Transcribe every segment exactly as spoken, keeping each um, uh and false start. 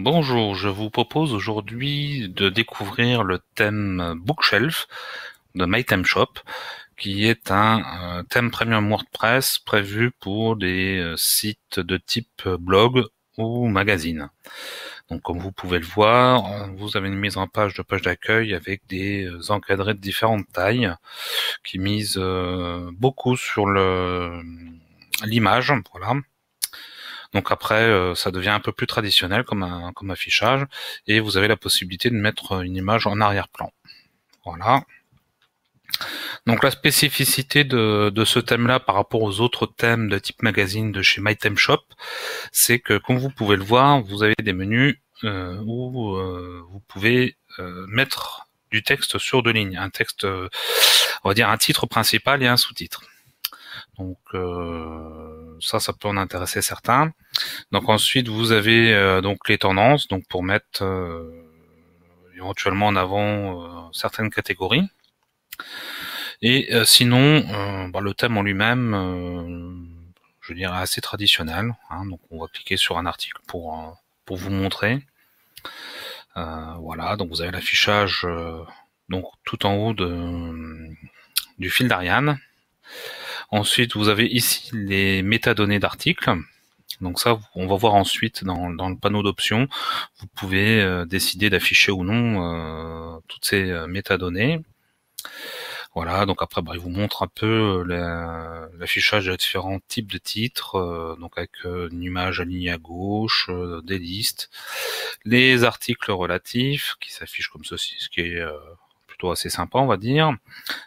Bonjour, je vous propose aujourd'hui de découvrir le thème Bookshelf de MyThemeShop, qui est un thème premium WordPress prévu pour des sites de type blog ou magazine. Donc comme vous pouvez le voir, vous avez une mise en page de page d'accueil avec des encadrés de différentes tailles qui misent beaucoup sur le l'image, voilà. Donc après, euh, ça devient un peu plus traditionnel comme, un, comme affichage, et vous avez la possibilité de mettre une image en arrière-plan. Voilà. Donc la spécificité de, de ce thème-là par rapport aux autres thèmes de type magazine de chez MyThemeShop, c'est que, comme vous pouvez le voir, vous avez des menus euh, où euh, vous pouvez euh, mettre du texte sur deux lignes, un texte, euh, on va dire un titre principal et un sous-titre. Donc euh, ça, ça peut en intéresser certains. Donc ensuite, vous avez euh, donc les tendances, donc pour mettre euh, éventuellement en avant euh, certaines catégories. Et euh, sinon, euh, bah, le thème en lui-même, euh, je dirais assez traditionnel. Hein, donc on va cliquer sur un article pour euh, pour vous montrer. Euh, voilà. Donc vous avez l'affichage euh, donc tout en haut de du fil d'Ariane. Ensuite, vous avez ici les métadonnées d'articles. Donc ça, on va voir ensuite dans, dans le panneau d'options. Vous pouvez euh, décider d'afficher ou non euh, toutes ces euh, métadonnées. Voilà, donc après, bah, il vous montre un peu euh, l'affichage la, de différents types de titres, euh, donc avec euh, une image alignée à gauche, euh, des listes, les articles relatifs qui s'affichent comme ceci, ce qui est euh, plutôt assez sympa, on va dire.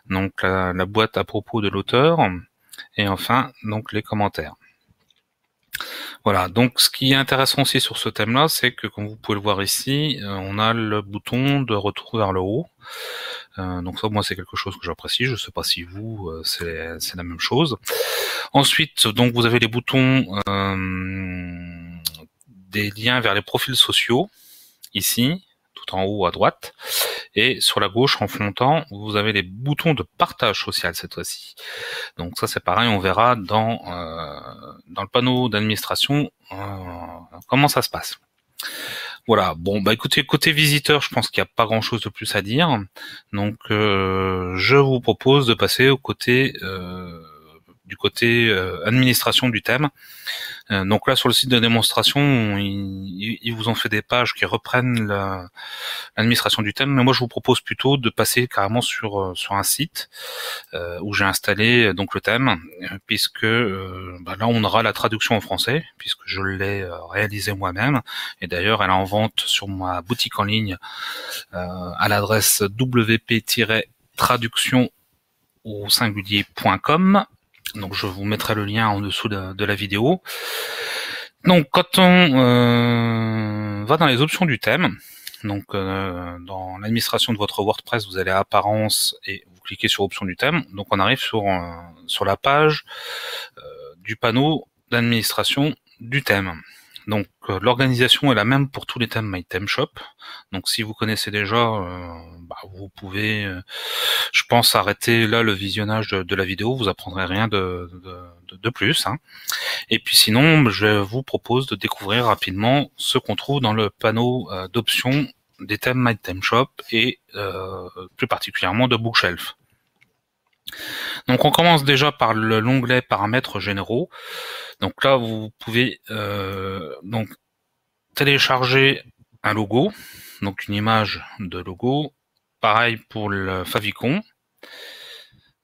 Donc la, la boîte à propos de l'auteur. Et enfin, donc les commentaires. Voilà, donc ce qui est intéressant aussi sur ce thème-là, c'est que comme vous pouvez le voir ici, on a le bouton de retour vers le haut. Euh, donc ça, moi, c'est quelque chose que j'apprécie. Je ne sais pas si vous, c'est c'est la même chose. Ensuite, donc vous avez les boutons euh, des liens vers les profils sociaux, ici, tout en haut à droite. Et sur la gauche, en frontant, vous avez les boutons de partage social cette fois-ci. Donc ça, c'est pareil, on verra dans, euh, dans le panneau d'administration euh, comment ça se passe. Voilà, bon, bah écoutez, côté visiteur, je pense qu'il n'y a pas grand-chose de plus à dire. Donc euh, je vous propose de passer au côté euh, du côté euh, administration du thème. Euh, donc là, sur le site de démonstration, ils il vous ont fait des pages qui reprennent la, l'administration du thème, mais moi je vous propose plutôt de passer carrément sur sur un site euh, où j'ai installé donc le thème, puisque euh, bah là on aura la traduction en français, puisque je l'ai réalisée moi-même, et d'ailleurs elle est en vente sur ma boutique en ligne euh, à l'adresse w p tiret traduction au singulier point com. Donc je vous mettrai le lien en dessous de, de la vidéo. Donc quand on euh, va dans les options du thème, donc euh, dans l'administration de votre WordPress, vous allez à apparence et vous cliquez sur options du thème. Donc on arrive sur, euh, sur la page euh, du panneau d'administration du thème. Donc euh, l'organisation est la même pour tous les thèmes MyThemeShop. Donc si vous connaissez déjà, euh, bah, vous pouvez, euh, je pense, arrêter là le visionnage de, de la vidéo. Vous apprendrez rien de, de, de plus. Hein. Et puis sinon, je vous propose de découvrir rapidement ce qu'on trouve dans le panneau euh, d'options des thèmes MyThemeShop et euh, plus particulièrement de Bookshelf. Donc on commence déjà par l'onglet paramètres généraux. Donc là vous pouvez euh, donc télécharger un logo, donc une image de logo. Pareil pour le favicon.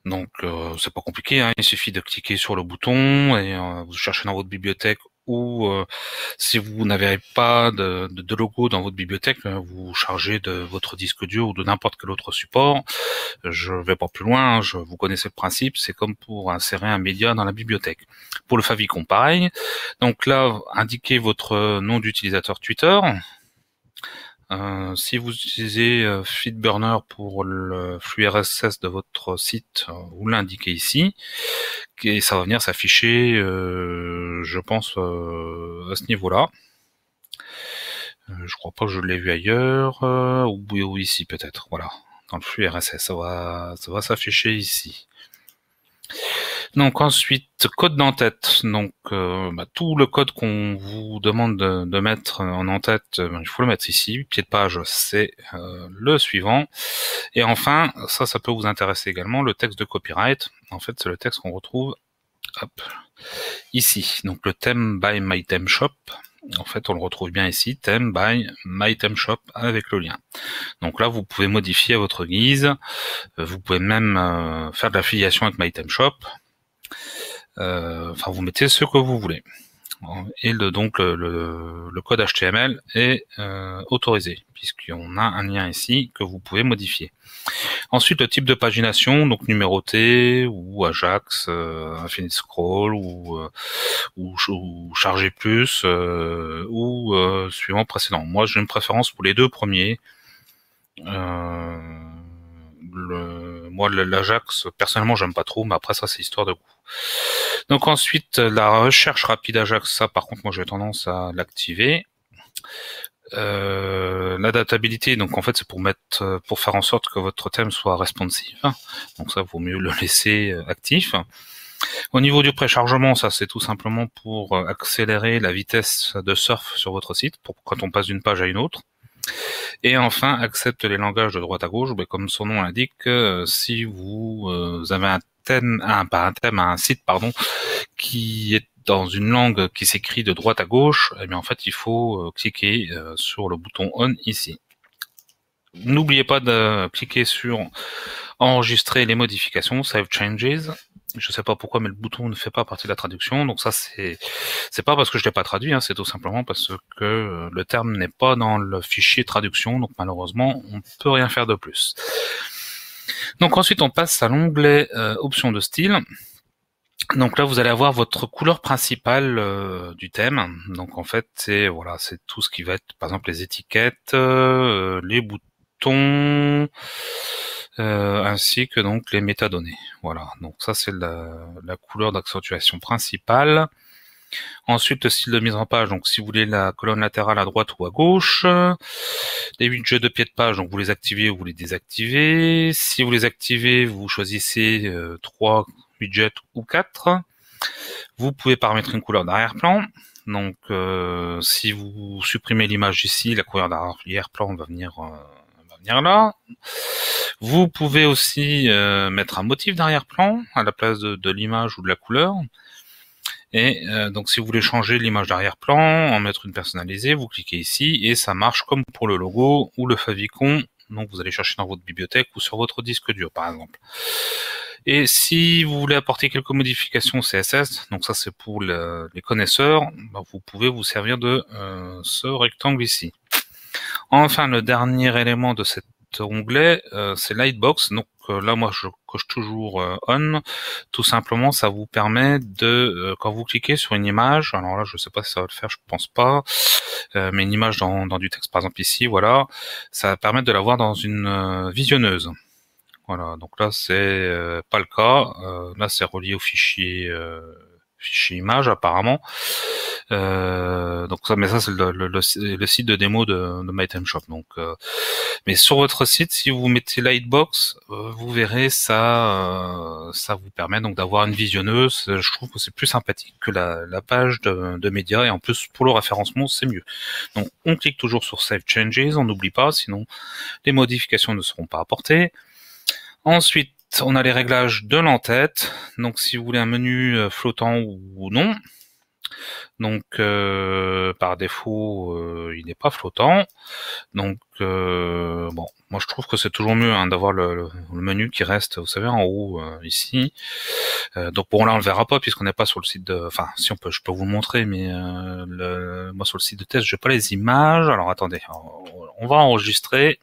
Donc euh, c'est pas compliqué, hein, il suffit de cliquer sur le bouton et euh, vous cherchez dans votre bibliothèque, ou euh, si vous n'avez pas de, de, de logo dans votre bibliothèque, vous chargez de votre disque dur ou de n'importe quel autre support. Je vais pas plus loin, hein, je, vous connaissez le principe, c'est comme pour insérer un média dans la bibliothèque. Pour le favicon, pareil. Donc là, indiquez votre nom d'utilisateur Twitter. Euh, si vous utilisez euh, Feedburner pour le flux R S S de votre site, euh, vous l'indiquez ici, et ça va venir s'afficher, euh, je pense, euh, à ce niveau-là. Euh, je crois pas que je l'ai vu ailleurs, euh, ou, ou ici peut-être, voilà, dans le flux R S S, ça va, ça va s'afficher ici. Donc ensuite, code d'en-tête. Donc euh, bah, tout le code qu'on vous demande de, de mettre en en-tête, bah, il faut le mettre ici. Pied de page, c'est euh, le suivant. Et enfin, ça, ça peut vous intéresser également, le texte de copyright. En fait, c'est le texte qu'on retrouve hop, ici. Donc le theme by MyThemeShop. En fait, on le retrouve bien ici, theme by MyThemeShop avec le lien. Donc là, vous pouvez modifier à votre guise. Vous pouvez même euh, faire de l'affiliation avec MyThemeShop. Euh, enfin, vous mettez ce que vous voulez. Et le, donc, le, le, le code H T M L est euh, autorisé, puisqu'on a un lien ici que vous pouvez modifier. Ensuite, le type de pagination, donc numéroté, ou AJAX, euh, Infinite Scroll, ou, euh, ou, ou chargé plus, euh, ou euh, suivant précédent. Moi, j'ai une préférence pour les deux premiers. Euh, le, moi, l'AJAX, personnellement, j'aime pas trop, mais après, ça, c'est histoire de goût. Donc ensuite, la recherche rapide AJAX, ça par contre, moi j'ai tendance à l'activer. Euh, L'adaptabilité, donc en fait c'est pour mettre, pour faire en sorte que votre thème soit responsive. Donc ça, vaut mieux le laisser actif. Au niveau du préchargement, ça c'est tout simplement pour accélérer la vitesse de surf sur votre site, pour quand on passe d'une page à une autre. Et enfin, accepte les langages de droite à gauche, mais comme son nom l'indique, si vous avez un thème, un, pas un thème, un site, pardon, qui est dans une langue qui s'écrit de droite à gauche, eh bien en fait, il faut cliquer sur le bouton On ici. N'oubliez pas de cliquer sur Enregistrer les modifications, Save Changes. Je ne sais pas pourquoi, mais le bouton ne fait pas partie de la traduction. Donc ça, c'est c'est pas parce que je l'ai pas traduit, hein, c'est tout simplement parce que le terme n'est pas dans le fichier traduction. Donc malheureusement, on peut rien faire de plus. Donc ensuite, on passe à l'onglet euh, Options de style. Donc là, vous allez avoir votre couleur principale euh, du thème. Donc en fait, c'est voilà, c'est tout ce qui va être, par exemple, les étiquettes, euh, les boutons. Euh, ainsi que donc les métadonnées. Voilà, donc ça c'est la, la couleur d'accentuation principale. Ensuite, le style de mise en page, donc si vous voulez la colonne latérale à droite ou à gauche. Les widgets de pied de page, donc vous les activez ou vous les désactivez. Si vous les activez, vous choisissez euh, trois widgets ou quatre. Vous pouvez paramétrer une couleur d'arrière-plan. Donc euh, si vous supprimez l'image ici, la couleur d'arrière-plan va venir... Euh, là. Vous pouvez aussi euh, mettre un motif d'arrière-plan à la place de, de l'image ou de la couleur. Et euh, donc si vous voulez changer l'image d'arrière-plan, en mettre une personnalisée, vous cliquez ici et ça marche comme pour le logo ou le favicon. Donc vous allez chercher dans votre bibliothèque ou sur votre disque dur par exemple. Et si vous voulez apporter quelques modifications C S S, donc ça c'est pour le, les connaisseurs, bah, vous pouvez vous servir de euh, ce rectangle ici. Enfin, le dernier élément de cet onglet, euh, c'est Lightbox. Donc euh, là, moi, je coche toujours euh, On. Tout simplement, ça vous permet de, euh, quand vous cliquez sur une image, alors là, je ne sais pas si ça va le faire, je pense pas, euh, mais une image dans, dans du texte, par exemple ici, voilà, ça va permettre de la voir dans une euh, visionneuse. Voilà, donc là, c'est euh, pas le cas. Euh, là, c'est relié au fichier... Euh, fichier image apparemment euh, donc ça mais ça c'est le, le, le, le site de démo de, de MyThemeShop donc euh, mais sur votre site si vous mettez Lightbox euh, vous verrez ça euh, ça vous permet donc d'avoir une visionneuse. Je trouve que c'est plus sympathique que la, la page de, de médias et en plus pour le référencement c'est mieux. Donc on clique toujours sur Save Changes, on n'oublie pas sinon les modifications ne seront pas apportées. Ensuite on a les réglages de l'entête, donc si vous voulez un menu flottant ou non, donc euh, par défaut euh, il n'est pas flottant, donc euh, bon, moi je trouve que c'est toujours mieux hein, d'avoir le, le, le menu qui reste, vous savez, en haut euh, ici, euh, donc bon là on le verra pas puisqu'on n'est pas sur le site de, enfin si on peut, je peux vous le montrer, mais euh, le, moi sur le site de test j'ai pas les images, alors attendez, on va enregistrer.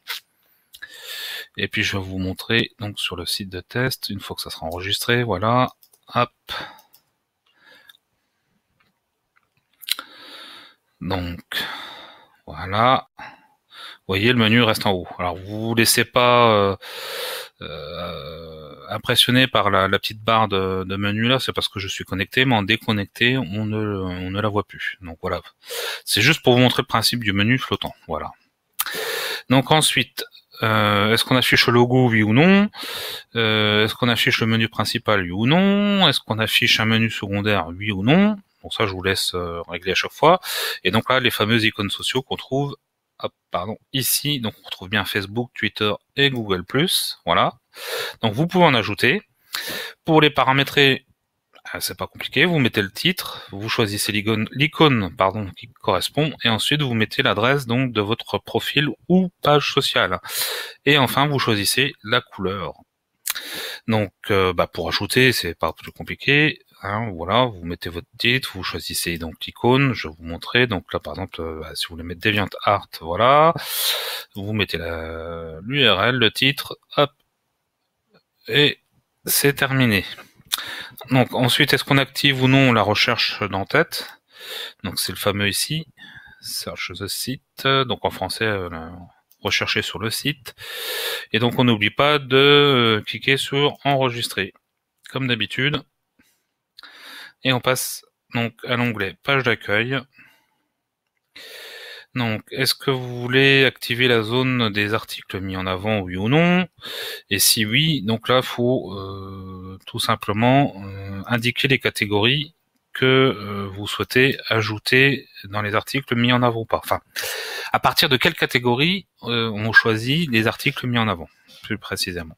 Et puis je vais vous montrer donc sur le site de test, une fois que ça sera enregistré, voilà, hop. Donc, voilà. Vous voyez, le menu reste en haut. Alors, vous vous laissez pas euh, euh, impressionner par la, la petite barre de, de menu là, c'est parce que je suis connecté, mais en déconnecté, on ne, on ne la voit plus. Donc voilà, c'est juste pour vous montrer le principe du menu flottant, voilà. Donc ensuite... Euh, est-ce qu'on affiche le logo, oui ou non? euh, Est-ce qu'on affiche le menu principal, oui ou non? Est-ce qu'on affiche un menu secondaire, oui ou non? Bon, ça, je vous laisse euh, régler à chaque fois. Et donc là, les fameuses icônes sociaux qu'on trouve, hop, pardon, ici, donc on retrouve bien Facebook, Twitter et Google plus. Voilà. Donc vous pouvez en ajouter. Pour les paramétrer, c'est pas compliqué, vous mettez le titre, vous choisissez l'icône, l'icône pardon, qui correspond, et ensuite vous mettez l'adresse donc de votre profil ou page sociale. Et enfin, vous choisissez la couleur. Donc, euh, bah, pour ajouter, c'est pas plus compliqué. Hein, voilà, vous mettez votre titre, vous choisissez donc l'icône, je vais vous montrer. Donc là, par exemple, euh, si vous voulez mettre DeviantArt, voilà, vous mettez la, l'U R L, le titre, hop, et c'est terminé. Donc ensuite, est-ce qu'on active ou non la recherche d'en-tête? Donc c'est le fameux ici, search the site, donc en français, euh, rechercher sur le site. Et donc on n'oublie pas de cliquer sur enregistrer, comme d'habitude. Et on passe donc à l'onglet page d'accueil. Donc, est-ce que vous voulez activer la zone des articles mis en avant, oui ou non? Et si oui, donc là, il faut euh, tout simplement euh, indiquer les catégories que euh, vous souhaitez ajouter dans les articles mis en avant ou pas. Enfin, à partir de quelle catégorie euh, on choisit les articles mis en avant, plus précisément.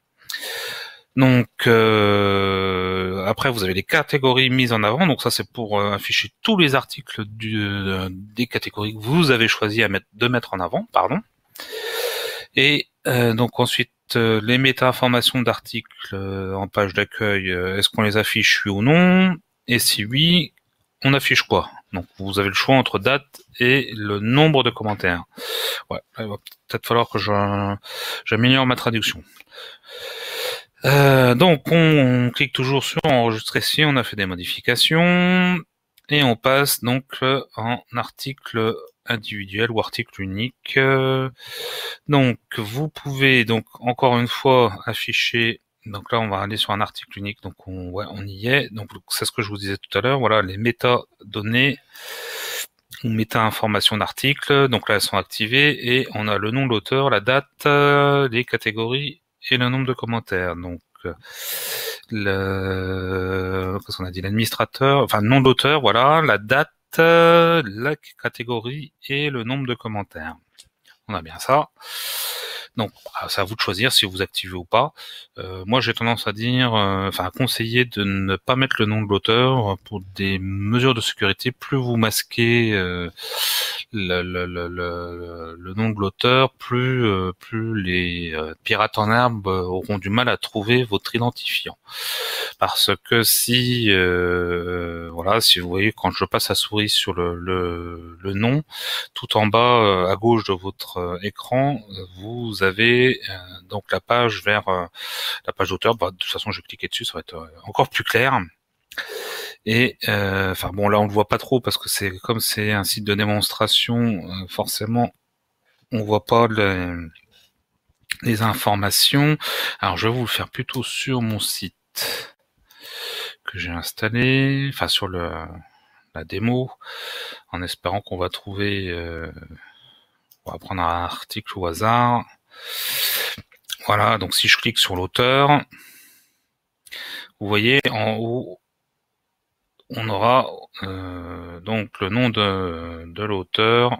Donc, euh, après, vous avez les catégories mises en avant. Donc, ça, c'est pour euh, afficher tous les articles du, euh, des catégories que vous avez choisi à mettre, de mettre en avant. pardon. Et euh, donc, ensuite, euh, les méta-informations d'articles euh, en page d'accueil, euh, est-ce qu'on les affiche, oui ou non? Et si oui, on affiche quoi? Donc, vous avez le choix entre date et le nombre de commentaires. Ouais, il va peut-être falloir que j'améliore ma traduction. Euh, donc on, on clique toujours sur enregistrer si on a fait des modifications et on passe donc euh, en article individuel ou article unique. Euh, donc vous pouvez donc encore une fois afficher, donc là on va aller sur un article unique, donc on, ouais, on y est, donc c'est ce que je vous disais tout à l'heure, voilà les métadonnées ou méta-informations d'articles, donc là elles sont activées et on a le nom de l'auteur, la date, euh, les catégories et le nombre de commentaires. Donc, le, qu'est-ce qu'on a dit, l'administrateur, enfin, le nom de l'auteur, voilà, la date, la catégorie et le nombre de commentaires. On a bien ça. Donc, c'est à vous de choisir si vous activez ou pas. Euh, moi, j'ai tendance à dire, euh, enfin, à conseiller de ne pas mettre le nom de l'auteur pour des mesures de sécurité. Plus vous masquez euh, le, le, le, le, le nom de l'auteur, plus, euh, plus les euh, pirates en herbe auront du mal à trouver votre identifiant. Parce que si, euh, voilà, si vous voyez, quand je passe la souris sur le, le, le nom, tout en bas euh, à gauche de votre euh, écran, vous avez avez euh, donc la page vers euh, la page d'auteur. Bah, de toute façon, je vais cliquer dessus, ça va être euh, encore plus clair. Et enfin euh, bon, là on le voit pas trop parce que c'est comme c'est un site de démonstration, euh, forcément on voit pas les, les informations. Alors je vais vous le faire plutôt sur mon site que j'ai installé, enfin sur le la démo, en espérant qu'on va trouver. Euh, on va prendre un article au hasard. Voilà, donc si je clique sur l'auteur, vous voyez en haut, on aura euh, donc le nom de, de l'auteur.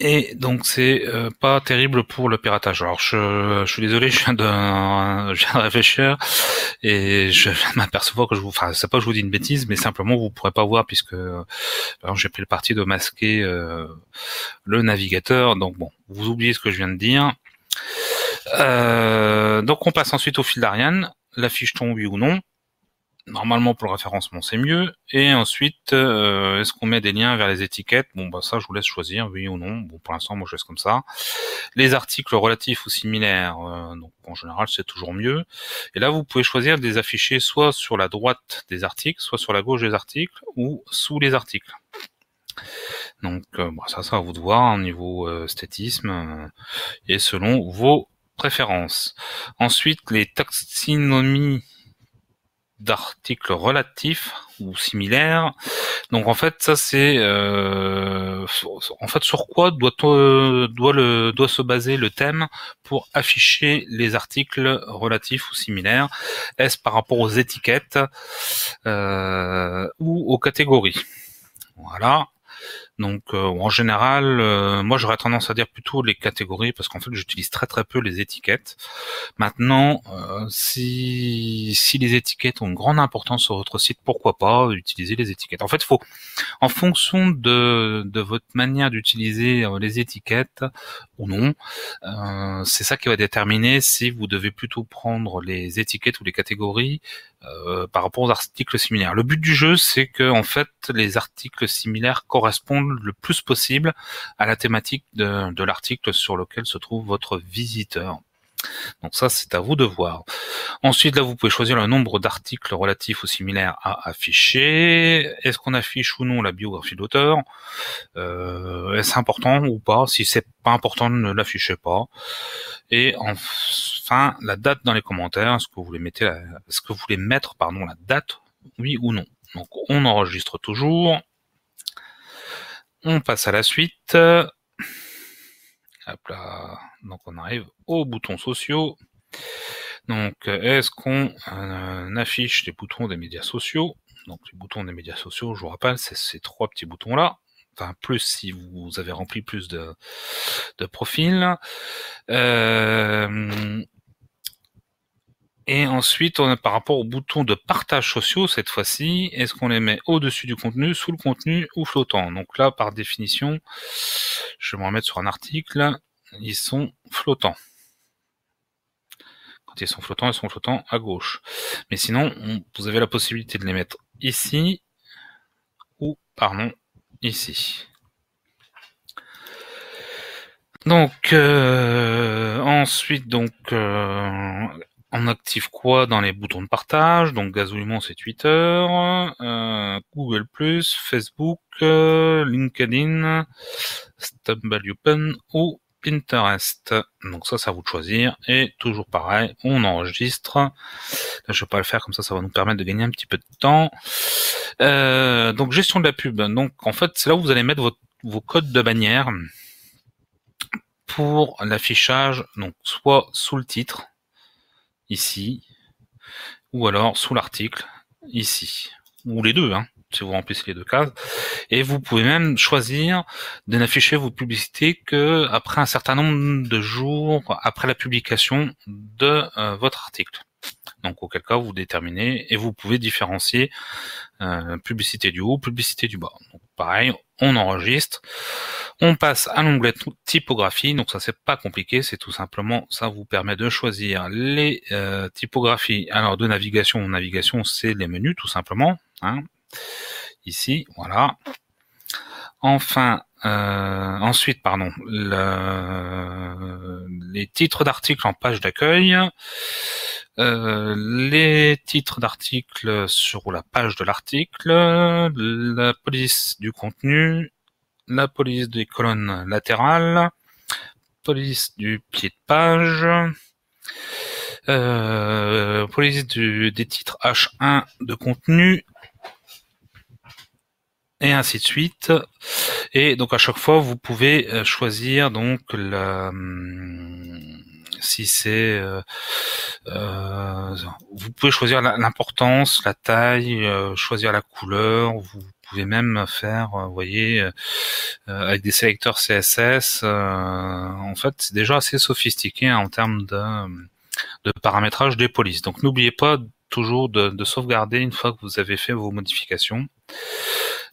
Et donc c'est euh, pas terrible pour le piratage. Alors je, je suis désolé, je viens de, euh, je viens de réfléchir et je viens de m'apercevoir que je vous, enfin c'est pas que je vous dis une bêtise, mais simplement vous pourrez pas voir puisque euh, j'ai pris le parti de masquer euh, le navigateur. Donc bon, vous oubliez ce que je viens de dire. Euh, donc on passe ensuite au fil d'Ariane, l'affiche-t-on oui ou non? Normalement pour le référencement c'est mieux. Et ensuite, euh, est-ce qu'on met des liens vers les étiquettes? Bon bah ça je vous laisse choisir, oui ou non. Bon pour l'instant moi je laisse comme ça. Les articles relatifs ou similaires, euh, donc en général c'est toujours mieux. Et là vous pouvez choisir de les afficher soit sur la droite des articles, soit sur la gauche des articles, ou sous les articles. Donc euh, bah, ça, ça à vous de voir au niveau euh, esthétisme euh, et selon vos préférences. Ensuite les taxinomies d'articles relatifs ou similaires. Donc en fait ça c'est euh, en fait sur quoi doit euh, doit le doit se baser le thème pour afficher les articles relatifs ou similaires. Est-ce par rapport aux étiquettes euh, ou aux catégories? Voilà. Donc euh, en général, euh, moi j'aurais tendance à dire plutôt les catégories parce qu'en fait j'utilise très très peu les étiquettes. Maintenant, euh, si si les étiquettes ont une grande importance sur votre site, pourquoi pas utiliser les étiquettes. En fait, faut, en fonction de de votre manière d'utiliser euh, les étiquettes ou non, euh, c'est ça qui va déterminer si vous devez plutôt prendre les étiquettes ou les catégories euh, par rapport aux articles similaires. Le but du jeu, c'est que en fait les articles similaires correspondent le plus possible à la thématique de, de l'article sur lequel se trouve votre visiteur. Donc ça, c'est à vous de voir. Ensuite, là, vous pouvez choisir le nombre d'articles relatifs ou similaires à afficher. Est-ce qu'on affiche ou non la biographie de l'auteur? Euh, est-ce important ou pas? Si c'est pas important, ne l'affichez pas. Et enfin, la date dans les commentaires. Est-ce que vous voulez mettre, la, est-ce que vous voulez mettre, pardon, la date, oui ou non? Donc, on enregistre toujours. On passe à la suite. Hop là. Donc on arrive aux boutons sociaux. Donc est-ce qu'on euh, affiche les boutons des médias sociaux? Donc les boutons des médias sociaux, je vous rappelle, c'est ces trois petits boutons là. Enfin plus si vous avez rempli plus de, de profils. Euh, Et ensuite, on a par rapport aux boutons de partage sociaux, cette fois-ci, est-ce qu'on les met au-dessus du contenu, sous le contenu ou flottant? Donc là, par définition, je vais me remettre sur un article, ils sont flottants. Quand ils sont flottants, ils sont flottants à gauche. Mais sinon, on, vous avez la possibilité de les mettre ici, ou, pardon, ici. Donc, euh, ensuite, donc... Euh, on active quoi dans les boutons de partage? Donc Gazouillement, c'est Twitter, euh, Google plus, Facebook, euh, LinkedIn, StumbleUpon ou Pinterest. Donc ça, c'est à vous de choisir. Et toujours pareil, on enregistre. Là, je vais pas le faire comme ça, ça va nous permettre de gagner un petit peu de temps. Euh, donc gestion de la pub. Donc en fait, c'est là où vous allez mettre votre, vos codes de bannière pour l'affichage. Donc soit sous le titre, ici, ou alors sous l'article, ici, ou les deux, hein, si vous remplissez les deux cases. Et vous pouvez même choisir de n'afficher vos publicités que après un certain nombre de jours après la publication de euh, votre article. Donc auquel cas vous déterminez et vous pouvez différencier euh, publicité du haut, publicité du bas. Donc pareil, on enregistre, on passe à l'onglet typographie. Donc ça c'est pas compliqué, c'est tout simplement ça vous permet de choisir les euh, typographies. Alors de navigation, navigation c'est les menus tout simplement. Hein. Ici, voilà. Enfin, euh, ensuite, pardon, le, les titres d'articles en page d'accueil, euh, les titres d'articles sur la page de l'article, la police du contenu, la police des colonnes latérales, police du pied de page, euh, police du, des titres H un de contenu, et ainsi de suite. Et donc à chaque fois vous pouvez choisir donc la, si c'est euh, euh, vous pouvez choisir l'importance, la taille, euh, choisir la couleur, vous pouvez même faire, vous voyez, euh, avec des sélecteurs C S S, euh, en fait c'est déjà assez sophistiqué hein, en termes de, de paramétrage des polices. Donc n'oubliez pas toujours de, de sauvegarder une fois que vous avez fait vos modifications.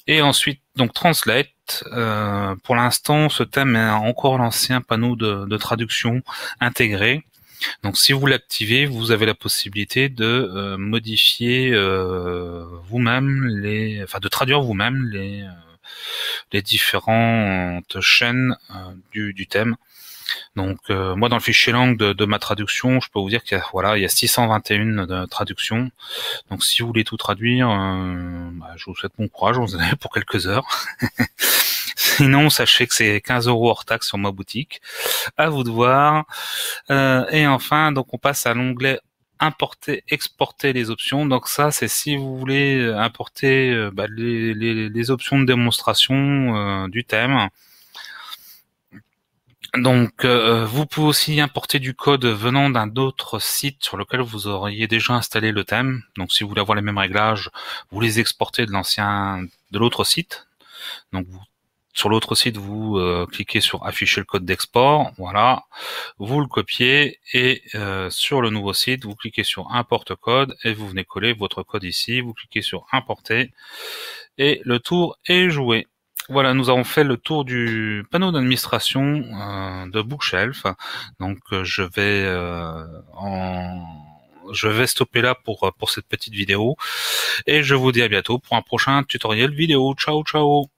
Et ensuite, donc Translate. Euh, pour l'instant, ce thème est encore l'ancien panneau de, de traduction intégré. Donc, si vous l'activez, vous avez la possibilité de euh, modifier euh, vous-même les, enfin, de traduire vous-même les euh, les différentes chaînes euh, du, du thème. Donc, euh, moi, dans le fichier langue de, de ma traduction, je peux vous dire qu'il y a, voilà, il y a six cent vingt et un de traductions. Donc, si vous voulez tout traduire, euh, bah, je vous souhaite bon courage. Vous en avez pour quelques heures. Sinon, sachez que c'est quinze euros hors taxe sur ma boutique. À vous de voir. Euh, et enfin, donc, on passe à l'onglet importer, exporter les options. Donc ça, c'est si vous voulez importer euh, bah, les, les, les options de démonstration euh, du thème. Donc, euh, vous pouvez aussi importer du code venant d'un autre site sur lequel vous auriez déjà installé le thème. Donc, si vous voulez avoir les mêmes réglages, vous les exportez de l'ancien, de l'autre site. Donc, vous, sur l'autre site, vous euh, cliquez sur afficher le code d'export. Voilà, vous le copiez et euh, sur le nouveau site, vous cliquez sur importe code et vous venez coller votre code ici. Vous cliquez sur importer et le tour est joué. Voilà, nous avons fait le tour du panneau d'administration euh, de Bookshelf. Donc, euh, je vais euh, en, je vais stopper là pour pour cette petite vidéo et je vous dis à bientôt pour un prochain tutoriel vidéo. Ciao, ciao.